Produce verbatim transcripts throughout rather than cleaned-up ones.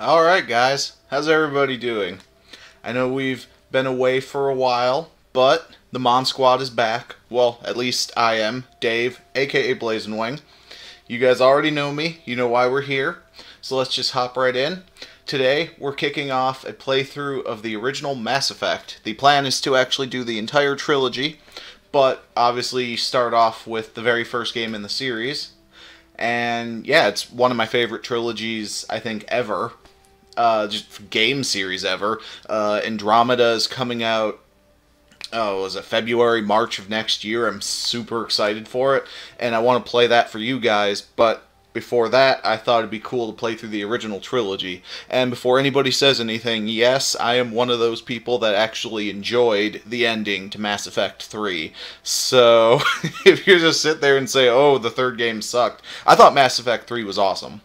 Alright guys, how's everybody doing? I know we've been away for a while, but the Mon Squad is back. Well, at least I am. Dave, aka Blazenwing. You guys already know me, you know why we're here, so let's just hop right in. Today, we're kicking off a playthrough of the original Mass Effect. The plan is to actually do the entire trilogy, but obviously start off with the very first game in the series. And yeah, it's one of my favorite trilogies, I think, ever. Uh, just game series ever. Uh, Andromeda is coming out, oh, was it February, March of next year? I'm super excited for it, and I want to play that for you guys, but before that, I thought it'd be cool to play through the original trilogy. And before anybody says anything, yes, I am one of those people that actually enjoyed the ending to Mass Effect three. So, if you just sit there and say, oh, the third game sucked, I thought Mass Effect three was awesome.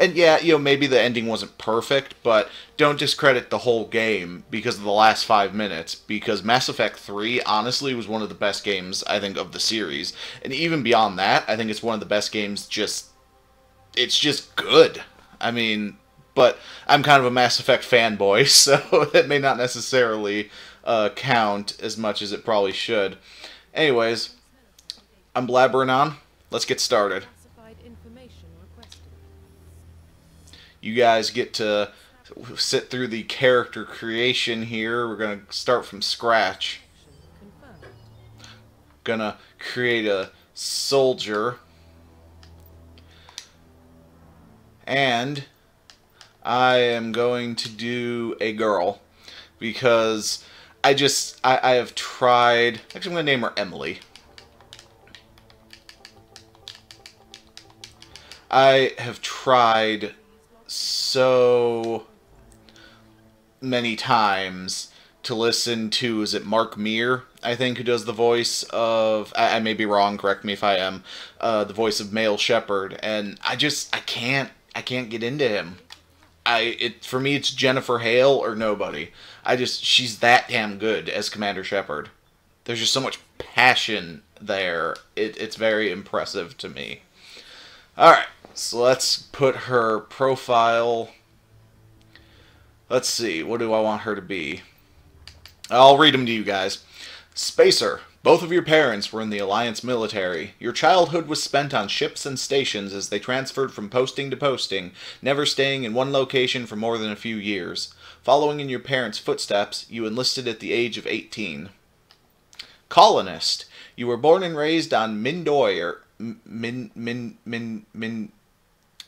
And yeah, you know, maybe the ending wasn't perfect, but don't discredit the whole game because of the last five minutes, because Mass Effect three, honestly, was one of the best games, I think, of the series. And even beyond that, I think it's one of the best games just... it's just good. I mean, but I'm kind of a Mass Effect fanboy, so that may not necessarily uh, count as much as it probably should. Anyways, I'm blabbering on. Let's get started. You guys get to sit through the character creation here. We're going to start from scratch. Going to create a soldier. And I am going to do a girl because I just, I, I have tried, actually I'm going to name her Emily. I have tried so many times to listen to, is it Mark Meer, I think, who does the voice of, I, I may be wrong, correct me if I am, uh, the voice of Male Shepard, and I just, I can't, I can't get into him. I it for me it's Jennifer Hale or nobody. I just she's that damn good as Commander Shepard. There's just so much passion there. It, it's very impressive to me. All right, so let's put her profile. Let's see, what do I want her to be? I'll read them to you guys. Spacer. Both of your parents were in the Alliance military. Your childhood was spent on ships and stations as they transferred from posting to posting, never staying in one location for more than a few years. Following in your parents' footsteps, you enlisted at the age of eighteen. Colonist. You were born and raised on Mindoir. Min, min, min, min...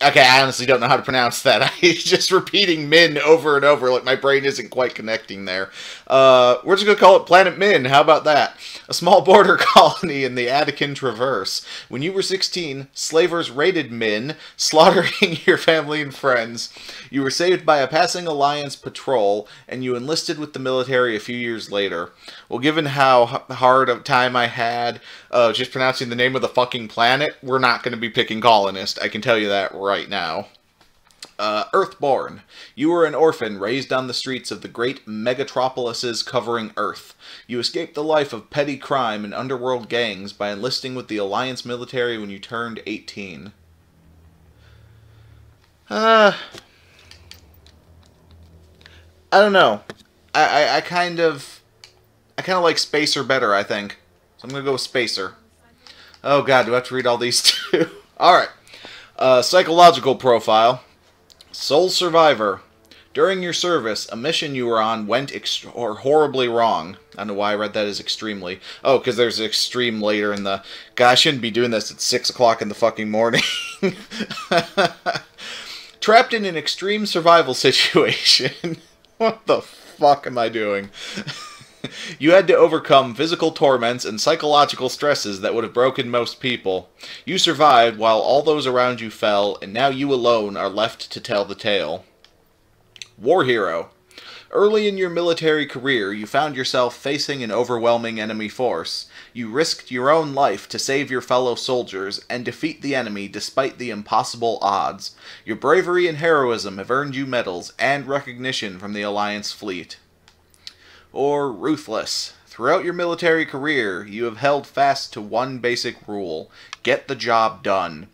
Okay, I honestly don't know how to pronounce that. I just repeating Min over and over, like my brain isn't quite connecting there. Uh, we're just going to call it Planet Min. How about that? A small border colony in the Attican Traverse. When you were sixteen, slavers raided Min, slaughtering your family and friends. You were saved by a passing Alliance patrol, and you enlisted with the military a few years later. Well, given how hard of time I had uh, just pronouncing the name of the fucking planet, we're not going to be picking Colonist. I can tell you that right right now. Uh, Earthborn. You were an orphan raised on the streets of the great megatropolises covering Earth. You escaped the life of petty crime and underworld gangs by enlisting with the Alliance military when you turned eighteen. Uh, I don't know. I, I, I kind of... I kind of like Spacer better, I think. So I'm going to go with Spacer. Oh god, do I have to read all these too? Alright. Uh, psychological profile. Sole survivor. During your service, a mission you were on went ext or horribly wrong. I don't know why I read that as extremely. Oh, because there's extreme later in the... God, I shouldn't be doing this at six o'clock in the fucking morning. Trapped in an extreme survival situation. What the fuck am I doing? You had to overcome physical torments and psychological stresses that would have broken most people. You survived while all those around you fell, and now you alone are left to tell the tale. War hero. Early in your military career, you found yourself facing an overwhelming enemy force. You risked your own life to save your fellow soldiers and defeat the enemy despite the impossible odds. Your bravery and heroism have earned you medals and recognition from the Alliance fleet. Or ruthless. Throughout your military career, you have held fast to one basic rule. Get the job done.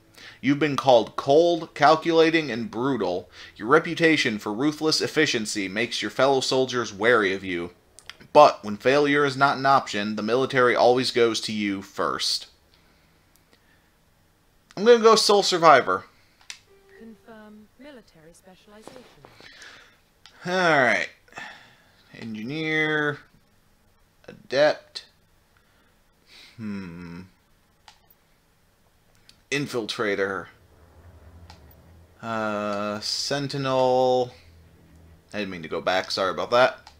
You've been called cold, calculating, and brutal. Your reputation for ruthless efficiency makes your fellow soldiers wary of you. But when failure is not an option, the military always goes to you first. I'm going to go Sole Survivor. Confirm military specialization. Alright. Engineer. Adept. Hmm. Infiltrator. Uh, Sentinel. I didn't mean to go back. Sorry about that.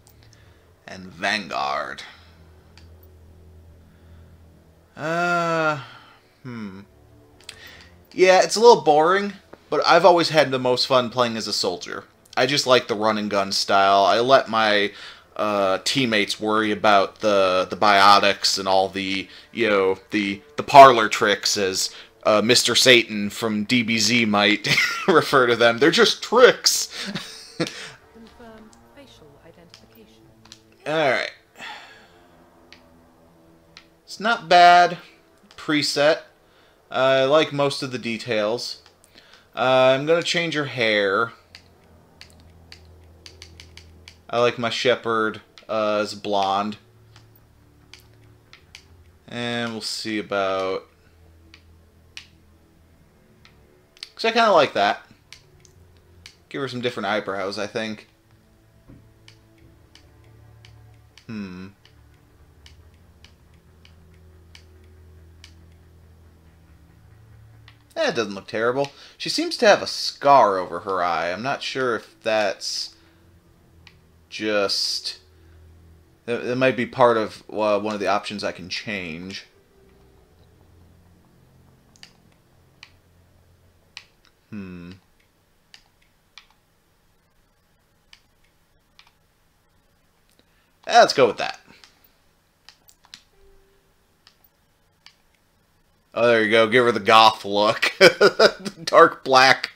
And Vanguard. Uh, hmm. Yeah, it's a little boring, but I've always had the most fun playing as a soldier. I just like the run and gun style. I let my uh, teammates worry about the the biotics and all the you know the the parlor tricks, as uh, Mister Satan from D B Z might refer to them. They're just tricks. Confirm facial identification. All right, it's not bad preset. Uh, I like most of the details. Uh, I'm going to change her hair. I like my Shepard uh, as blonde. And we'll see about... Because I kind of like that. Give her some different eyebrows, I think. Hmm. That doesn't look terrible. She seems to have a scar over her eye. I'm not sure if that's just... That, that might be part of uh, one of the options I can change. Hmm. Let's go with that. Oh, there you go. Give her the goth look. Dark black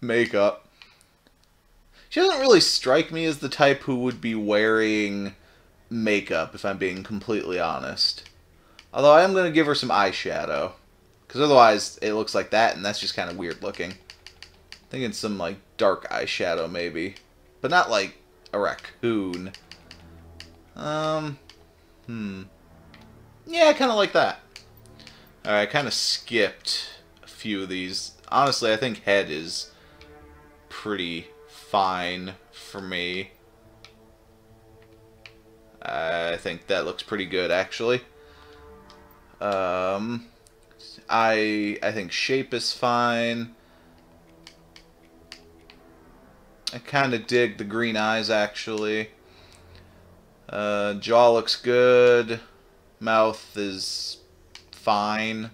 makeup. She doesn't really strike me as the type who would be wearing makeup, if I'm being completely honest. Although I am going to give her some eyeshadow. Because otherwise it looks like that, and that's just kind of weird looking. I'm thinking some, like, dark eyeshadow, maybe. But not like a raccoon. Um, hmm. Yeah, I kind of like that. Alright, I kind of skipped a few of these. Honestly, I think head is pretty fine for me. I think that looks pretty good, actually. Um, I I think shape is fine. I kind of dig the green eyes, actually. Uh, jaw looks good. Mouth is... fine.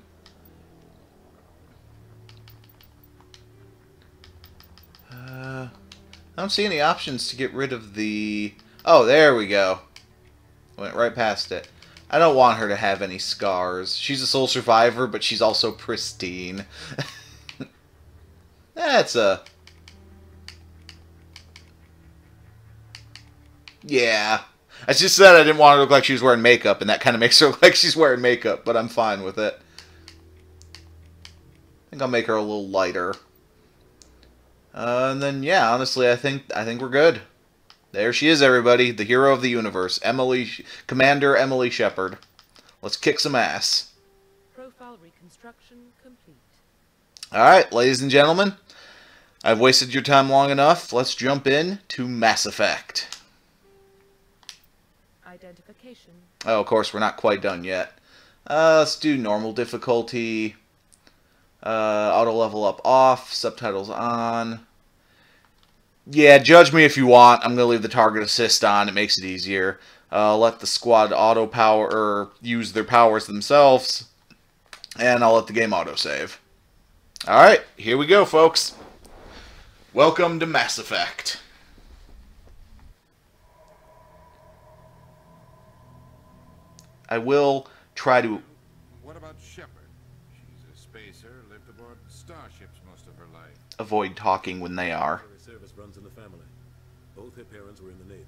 Uh, I don't see any options to get rid of the... Oh, there we go. Went right past it. I don't want her to have any scars. She's a sole survivor, but she's also pristine. That's a... Yeah. I just said I didn't want her to look like she was wearing makeup, and that kind of makes her look like she's wearing makeup, but I'm fine with it. I think I'll make her a little lighter. Uh, and then, yeah, honestly, I think I think we're good. There she is, everybody. The hero of the universe. Emily, Commander Emily Shepard. Let's kick some ass. Profile reconstruction complete. Alright, ladies and gentlemen. I've wasted your time long enough. Let's jump in to Mass Effect. Identification. Oh, of course, we're not quite done yet. Uh, let's do normal difficulty. Uh, auto level up off. Subtitles on. Yeah, judge me if you want. I'm going to leave the target assist on. It makes it easier. Uh, let the squad auto power or use their powers themselves. And I'll let the game auto save. Alright, here we go, folks. Welcome to Mass Effect. I will try to... What about Shepard? She's a spacer, lived aboard starships most of her life. Avoid talking when they are. Her service runs in the family. Both her parents were in the Navy.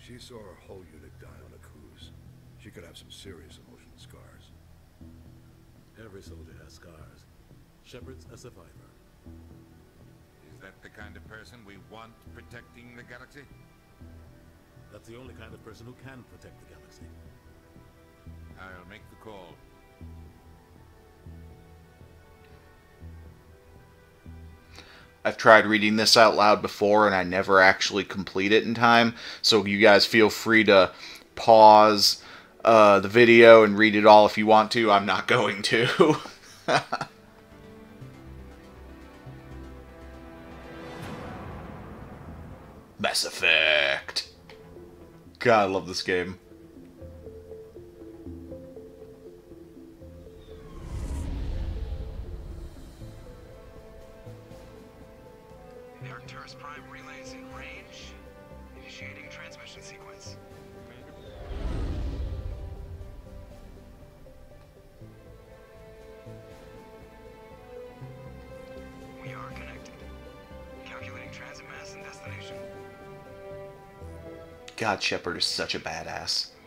She saw her whole unit die on a cruise. She could have some serious emotional scars. Every soldier has scars. Shepard's a survivor. Is that the kind of person we want protecting the galaxy? That's the only kind of person who can protect the galaxy. I'll make the call. I've tried reading this out loud before, and I never actually complete it in time, so you guys feel free to pause uh, the video and read it all if you want to. I'm not going to. Mass Effect. God, I love this game. God, Shepard is such a badass.